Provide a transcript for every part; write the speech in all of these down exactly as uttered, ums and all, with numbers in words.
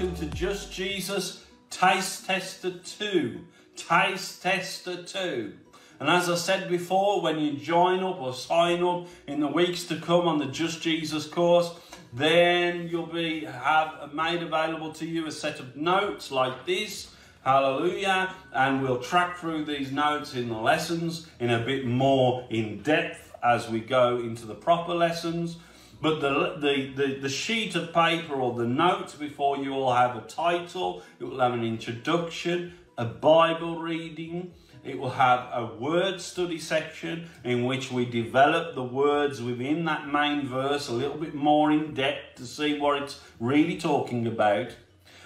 welcome to Just Jesus Taste Tester two. Taste Tester two. And as I said before, when you join up or sign up in the weeks to come on the Just Jesus course, then you'll be have made available to you a set of notes like this. Hallelujah. And we'll track through these notes in the lessons in a bit more in depth as we go into the proper lessons. But the, the, the, the sheet of paper or the notes before you will have a title, it will have an introduction, a Bible reading, it will have a word study section in which we develop the words within that main verse a little bit more in depth to see what it's really talking about.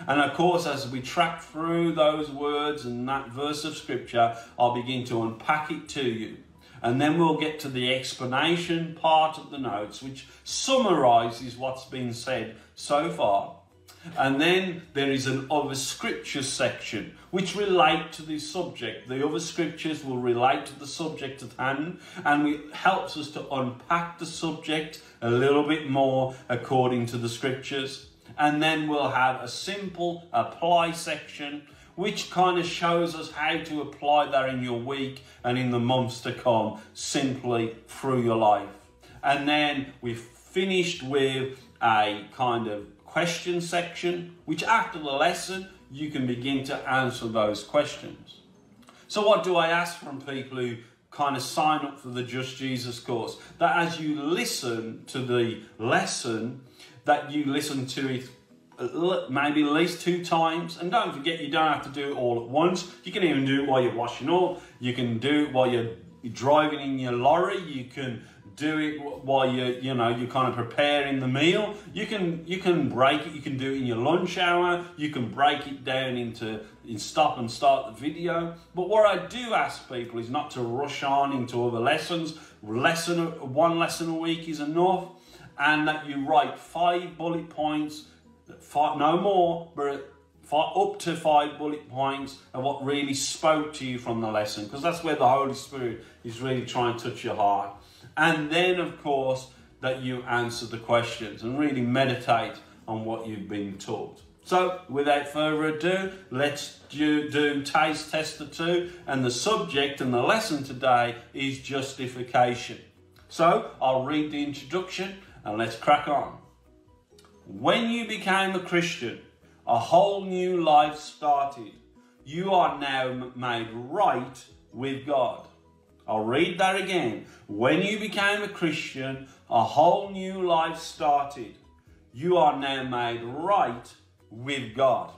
And of course, as we track through those words and that verse of scripture, I'll begin to unpack it to you. And then we'll get to the explanation part of the notes, which summarises what's been said so far. And then there is an other scriptures section, which relate to the subject. The other scriptures will relate to the subject at hand, and it helps us to unpack the subject a little bit more according to the scriptures. And then we'll have a simple apply section, which kind of shows us how to apply that in your week and in the months to come, simply through your life. And then we've finished with a kind of question section, which after the lesson, you can begin to answer those questions. So what do I ask from people who kind of sign up for the Just Jesus course? That as you listen to the lesson, that you listen to it maybe at least two times. And don't forget, you don't have to do it all at once. You can even do it while you're washing up. You can do it while you're driving in your lorry. You can do it while you're, you know, you're kind of preparing the meal. You can, you can break it. You can do it in your lunch hour. You can break it down into in stop and start the video. But what I do ask people is not to rush on into other lessons. Lesson, one lesson a week is enough. And that you write five bullet points, five, no more, but five, up to five bullet points of what really spoke to you from the lesson, because that's where the Holy Spirit is really trying to touch your heart. And then, of course, that you answer the questions and really meditate on what you've been taught. So, without further ado, let's do, do Taste Tester two, and the subject and the lesson today is justification. So, I'll read the introduction, and let's crack on. When you became a Christian, a whole new life started. You are now made right with God. I'll read that again. When you became a Christian, a whole new life started. You are now made right with God.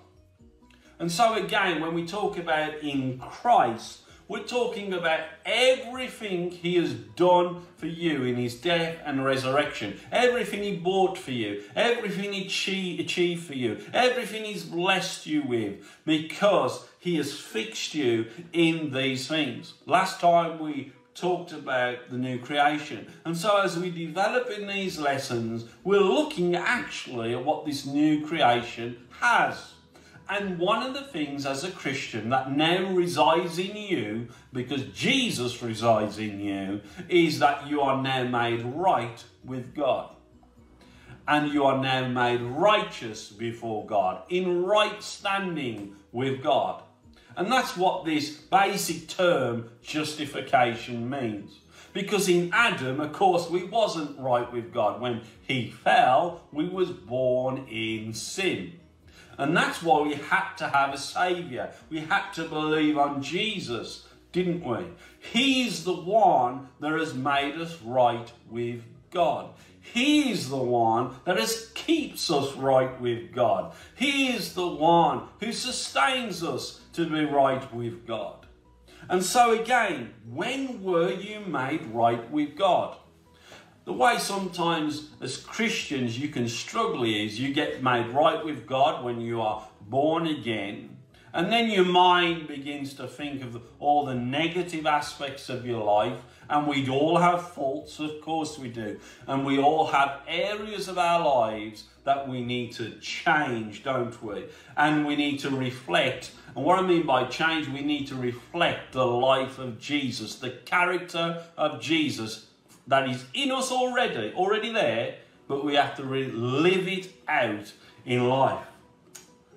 And so again, when we talk about in Christ, we're talking about everything he has done for you in his death and resurrection. Everything he bought for you. Everything he achieved for you. Everything he's blessed you with. Because he has fixed you in these things. Last time we talked about the new creation. And so as we develop in these lessons, we're looking actually at what this new creation has. And one of the things as a Christian that now resides in you, because Jesus resides in you, is that you are now made right with God. And you are now made righteous before God, in right standing with God. And that's what this basic term, justification, means. Because in Adam, of course, we wasn't right with God. When he fell, we was born in sin. And that's why we had to have a saviour. We had to believe on Jesus, didn't we? He's the one that has made us right with God. He's the one that has keeps us right with God. He is the one who sustains us to be right with God. And so again, when were you made right with God? The way sometimes as Christians you can struggle is you get made right with God when you are born again, and then your mind begins to think of all the negative aspects of your life, and we all have faults, of course we do, and we all have areas of our lives that we need to change, don't we? And we need to reflect. And what I mean by change, we need to reflect the life of Jesus, the character of Jesus, that is in us already, already there, but we have to really live it out in life.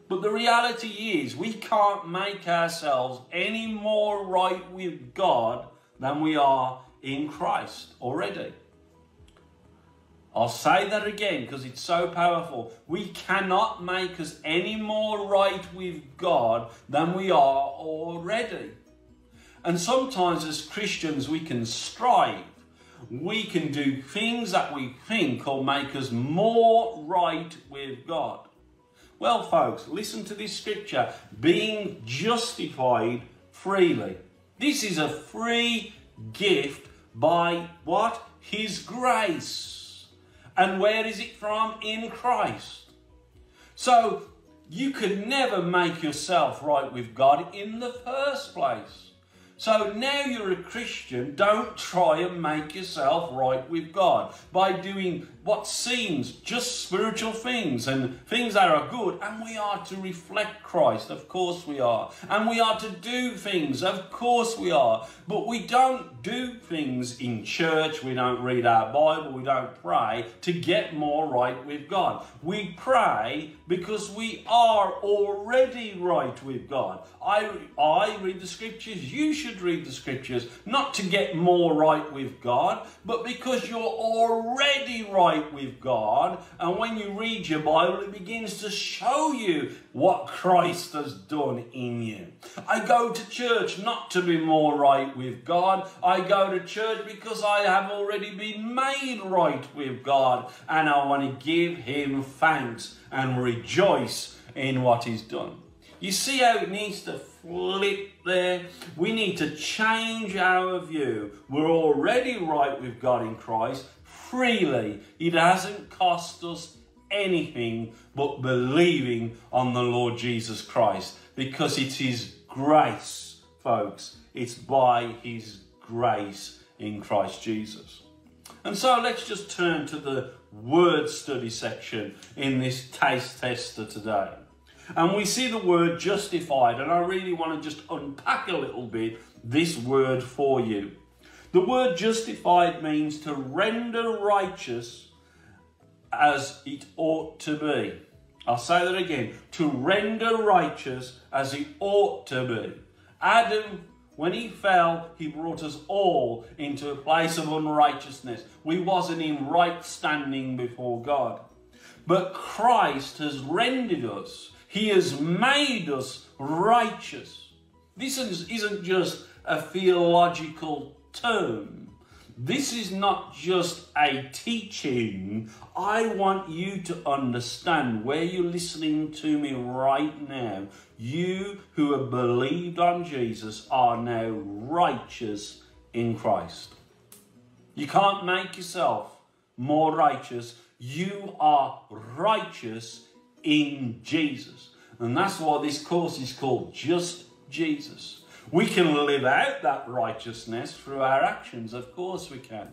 But the reality is, we can't make ourselves any more right with God than we are in Christ already. I'll say that again because it's so powerful. We cannot make us any more right with God than we are already. And sometimes as Christians we can strive. We can do things that we think will make us more right with God. Well, folks, listen to this scripture. Being justified freely. This is a free gift by what? His grace. And where is it from? In Christ. So, you could never make yourself right with God in the first place. So now you're a Christian, don't try and make yourself right with God by doing what seems just spiritual things and things that are good. And we are to reflect Christ, of course we are. And we are to do things, of course we are. But we don't do things in church, we don't read our Bible, we don't pray to get more right with God. We pray because we are already right with God. I, I read the scriptures, you should read the scriptures, not to get more right with God, but because you're already right with God. And when you read your Bible, it begins to show you what Christ has done in you. I go to church not to be more right with God. I go to church because I have already been made right with God, and I want to give him thanks and rejoice in what he's done. You see how it needs to flip there? We need to change our view. We're already right with God in Christ freely. It hasn't cost us anything but believing on the Lord Jesus Christ, because it's his grace, folks. It's by his grace in Christ Jesus. And so let's just turn to the word study section in this taste tester today. And we see the word justified, and I really want to just unpack a little bit this word for you. The word justified means to render righteous as it ought to be. I'll say that again. To render righteous as it ought to be. Adam, when he fell, he brought us all into a place of unrighteousness. We wasn't in right standing before God. But Christ has rendered us. He has made us righteous. This isn't just a theological term. This is not just a teaching. I want you to understand where you're listening to me right now. You who have believed on Jesus are now righteous in Christ. You can't make yourself more righteous. You are righteous in Jesus. And that's why this course is called Just Jesus. We can live out that righteousness through our actions. Of course we can.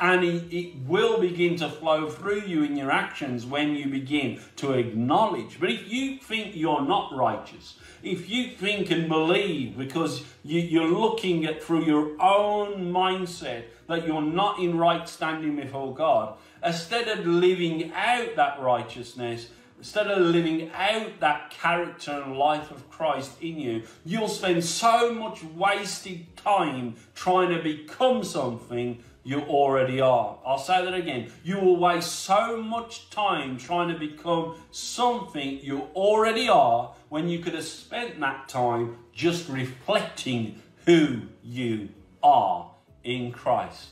And it, it will begin to flow through you in your actions when you begin to acknowledge. But if you think you're not righteous, if you think and believe because you, you're looking at through your own mindset that you're not in right standing before God, instead of living out that righteousness, instead of living out that character and life of Christ in you, you'll spend so much wasted time trying to become something you already are. I'll say that again. You will waste so much time trying to become something you already are when you could have spent that time just reflecting who you are in Christ.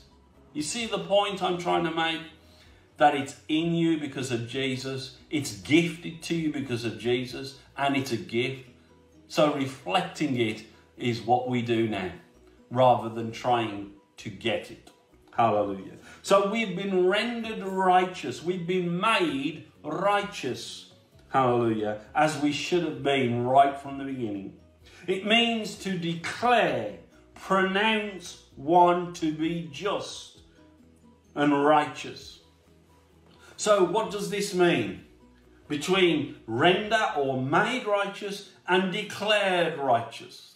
You see the point I'm trying to make? That it's in you because of Jesus, it's gifted to you because of Jesus, and it's a gift. So reflecting it is what we do now, rather than trying to get it. Hallelujah. So we've been rendered righteous, we've been made righteous, hallelujah, as we should have been right from the beginning. It means to declare, pronounce one to be just and righteous. So what does this mean? Between render or made righteous and declared righteous.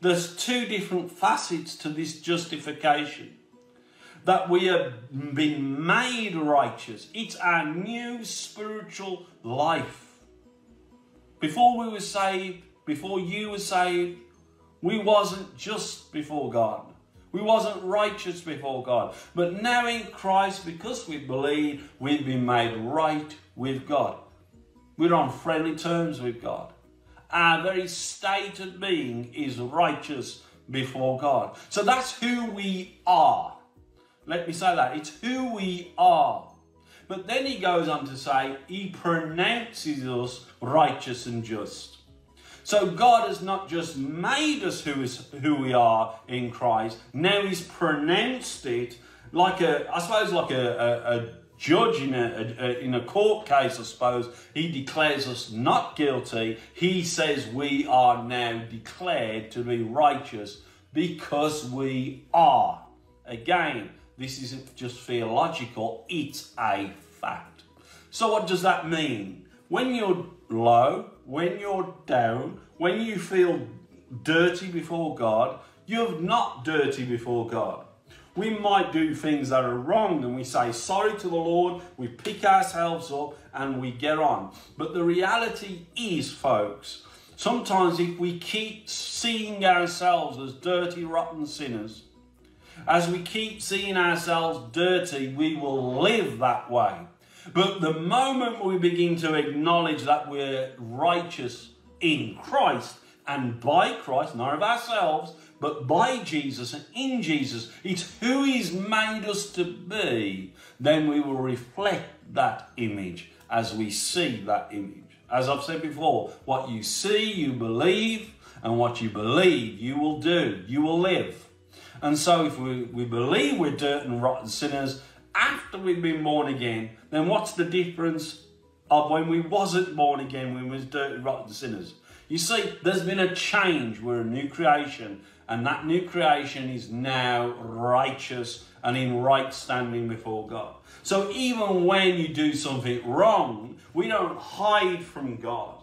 There's two different facets to this justification. That we have been made righteous. It's our new spiritual life. Before we were saved, before you were saved, we wasn't just before God. We wasn't righteous before God. But now in Christ, because we believe, we've been made right with God. We're on friendly terms with God. Our very state of being is righteous before God. So that's who we are. Let me say that. It's who we are. But then he goes on to say, he pronounces us righteous and just. So God has not just made us who, is, who we are in Christ. Now he's pronounced it like a, I suppose like a, a, a judge in a, a, in a court case, I suppose. He declares us not guilty. He says we are now declared to be righteous because we are. Again, this isn't just theological, it's a fact. So what does that mean? When you're low, when you're down, when you feel dirty before God, you're not dirty before God. We might do things that are wrong and we say sorry to the Lord, we pick ourselves up and we get on. But the reality is, folks, sometimes if we keep seeing ourselves as dirty, rotten sinners, as we keep seeing ourselves dirty, we will live that way. But the moment we begin to acknowledge that we're righteous in Christ and by Christ, not of ourselves, but by Jesus and in Jesus, it's who he's made us to be, then we will reflect that image as we see that image. As I've said before, what you see, you believe, and what you believe, you will do, you will live. And so if we, we believe we're dirt and rotten sinners, after we've been born again, then what's the difference of when we wasn't born again, when we was dirty, rotten sinners? You see, there's been a change. We're a new creation, and that new creation is now righteous and in right standing before God. So even when you do something wrong, we don't hide from God.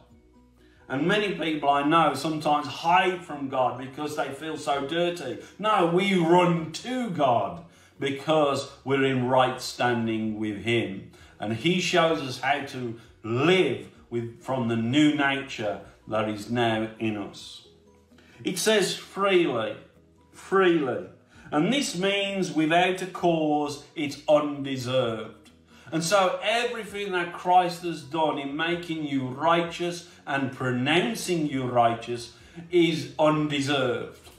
And many people I know sometimes hide from God because they feel so dirty. No, we run to God, because we're in right standing with him. And he shows us how to live with, from the new nature that is now in us. It says freely, freely. And this means without a cause, it's undeserved. And so everything that Christ has done in making you righteous and pronouncing you righteous is undeserved.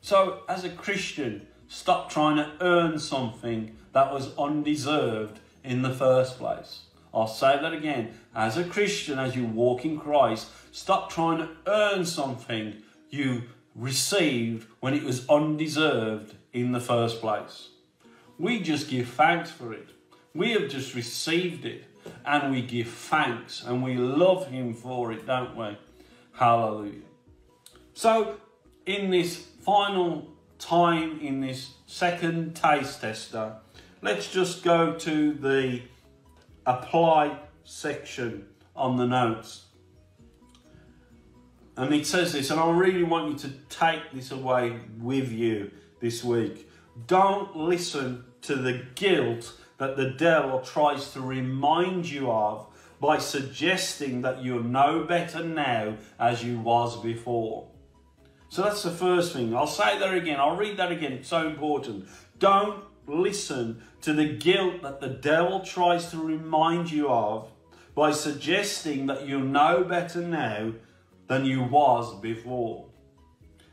So as a Christian, stop trying to earn something that was undeserved in the first place. I'll say that again. As a Christian, as you walk in Christ, stop trying to earn something you received when it was undeserved in the first place. We just give thanks for it. We have just received it and we give thanks and we love him for it, don't we? Hallelujah. So in this final time in this second taste tester, let's just go to the apply section on the notes. And it says this, and I really want you to take this away with you this week. Don't listen to the guilt that the devil tries to remind you of by suggesting that you're no better now as you was before. So that's the first thing. I'll say that again. I'll read that again. It's so important. Don't listen to the guilt that the devil tries to remind you of by suggesting that you know better now than you was before.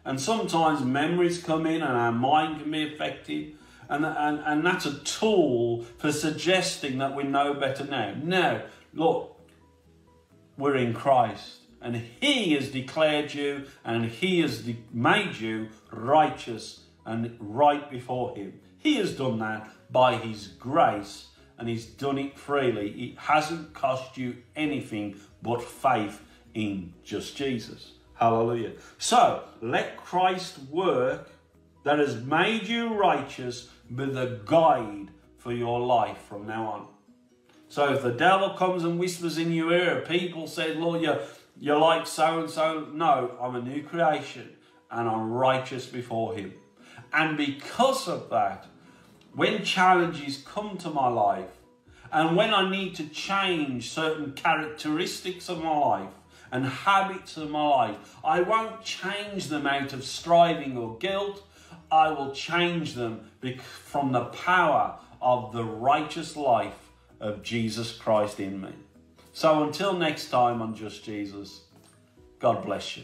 And sometimes memories come in and our mind can be affected. And, and, and that's a tool for suggesting that we know better now. Now, look, we're in Christ. And he has declared you and he has made you righteous and right before him. He has done that by his grace and he's done it freely. It hasn't cost you anything but faith in just Jesus. Hallelujah. So let Christ's work that has made you righteous be the guide for your life from now on. So if the devil comes and whispers in your ear, people say, Lord, you're You're like so-and-so. No, I'm a new creation and I'm righteous before him. And because of that, when challenges come to my life and when I need to change certain characteristics of my life and habits of my life. I won't change them out of striving or guilt. I will change them from the power of the righteous life of Jesus Christ in me. So until next time on Just Jesus, God bless you.